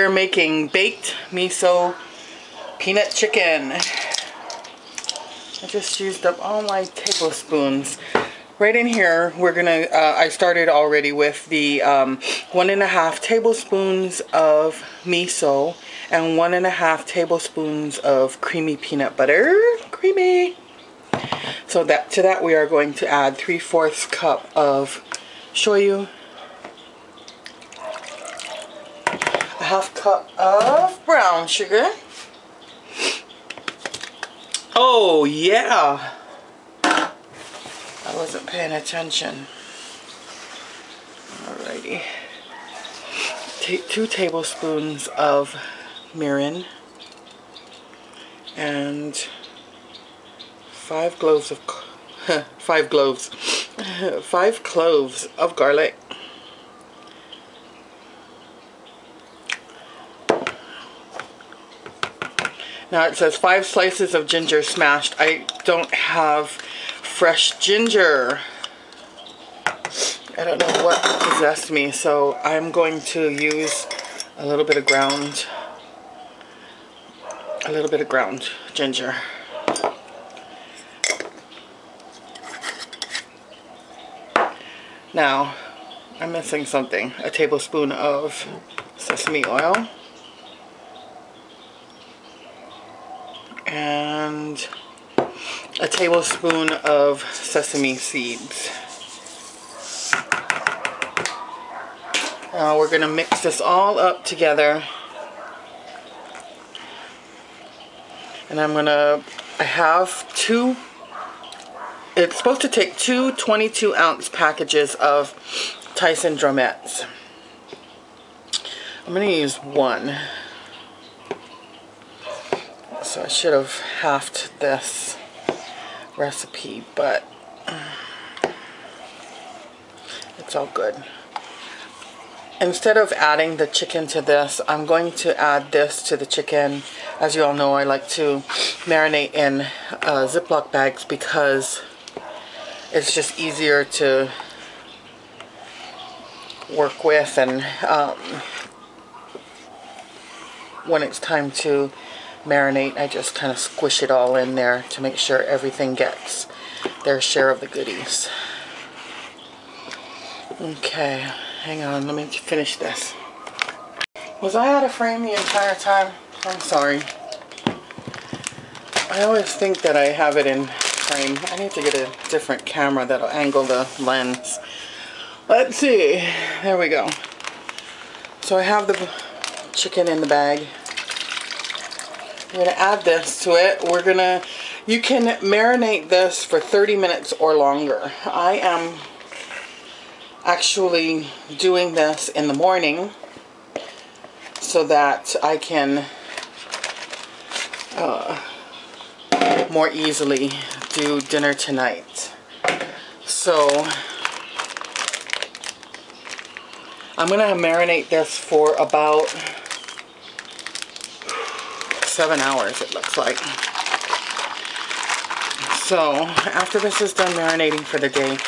We're making baked miso peanut chicken. I just used up all my tablespoons. Right in here, we're gonna, I started already with the 1.5 tablespoons of miso and 1.5 tablespoons of creamy peanut butter. Creamy. So that to that we are going to add 3/4 cup of shoyu, 1/2 cup of brown sugar. Oh yeah. I wasn't paying attention. Alrighty. Take 2 tablespoons of mirin and 5 cloves of garlic. Now it says 5 slices of ginger smashed. I don't have fresh ginger. I don't know what possessed me, so I'm going to use a little bit of ground, ginger. Now, I'm missing something. A tablespoon of sesame oil and a tablespoon of sesame seeds. Now we're going to mix this all up together. And I'm going to, I have 2, it's supposed to take 2 22-ounce packages of Tyson drumettes. I'm going to use 1. So I should have halved this recipe, but it's all good. Instead of adding the chicken to this, I'm going to add this to the chicken. As you all know, I like to marinate in Ziploc bags because it's just easier to work with, and when it's time to marinate, I just kind of squish it all in there to make sure everything gets their share of the goodies. Okay, hang on, let me finish this. Was I out of frame the entire time? I'm sorry. I always think that I have it in frame. I need to get a different camera that'll angle the lens. Let's see. There we go. So I have the chicken in the bag. We're going to add this to it. We're going to, you can marinate this for 30 minutes or longer. I am actually doing this in the morning so that I can more easily do dinner tonight. So I'm going to marinate this for about 7 hours, it looks like. So after this is done marinating for the day,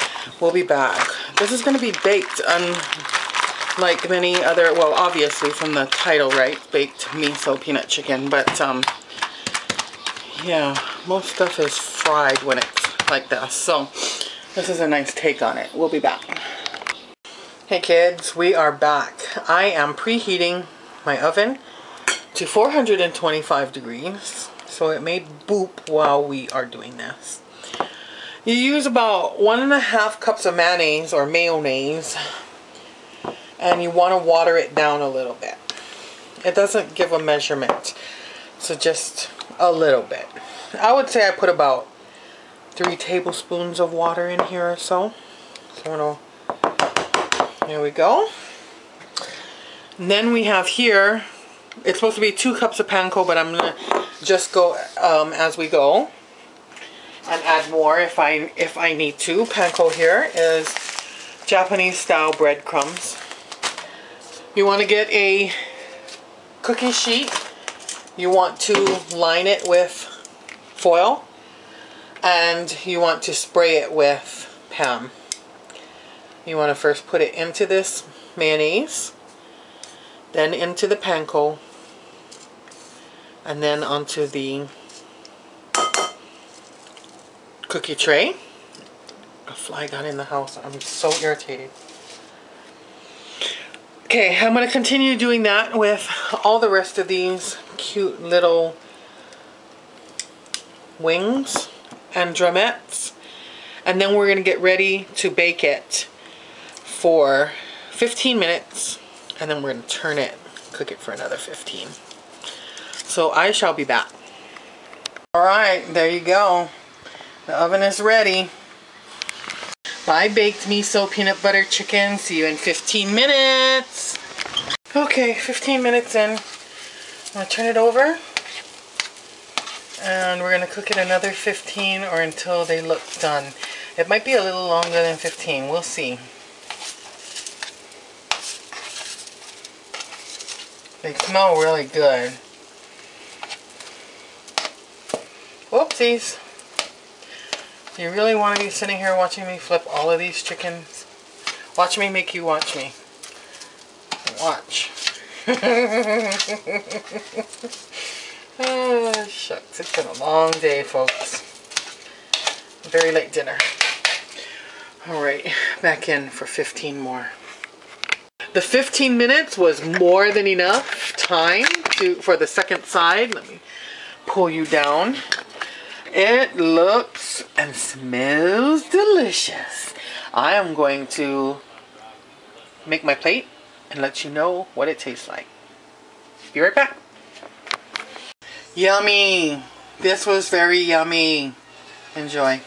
we'll be back. This is going to be baked, unlike many other, well, obviously from the title, right? Baked miso peanut chicken, but yeah, most stuff is fried when it's like this. So this is a nice take on it. We'll be back. Hey kids, we are back. I am preheating my oven to 425 degrees, so it may boop while we are doing this. You use about 1.5 cups of mayonnaise, and you want to water it down a little bit. It doesn't give a measurement, so just a little bit. I would say I put about 3 tablespoons of water in here or so. There we go. And then we have here, it's supposed to be 2 cups of panko, but I'm gonna just go as we go and add more if I need to. Panko here is Japanese style breadcrumbs. You want to get a cookie sheet. You want to line it with foil, and you want to spray it with Pam. You want to first put it into this mayonnaise. then into the panko, and then onto the cookie tray. A fly got in the house. I'm so irritated. Okay, I'm going to continue doing that with all the rest of these cute little wings and drumettes, and then we're going to get ready to bake it for 15 minutes, and then we're going to turn it, cook it for another 15. So I shall be back. All right, there you go. The oven is ready. Buy baked miso peanut butter chicken. See you in 15 minutes. Okay, 15 minutes in. I'm going to turn it over, and we're going to cook it another 15 or until they look done. It might be a little longer than 15. We'll see. They smell really good. Whoopsies. You really want to be sitting here watching me flip all of these chickens? Watch me make you watch me. Watch. Oh, shucks. It's been a long day, folks. Very late dinner. Alright, back in for 15 more. The 15 minutes was more than enough time for the second side. Let me pull you down. It looks and smells delicious. I am going to make my plate and let you know what it tastes like. Be right back. Yummy. This was very yummy. Enjoy.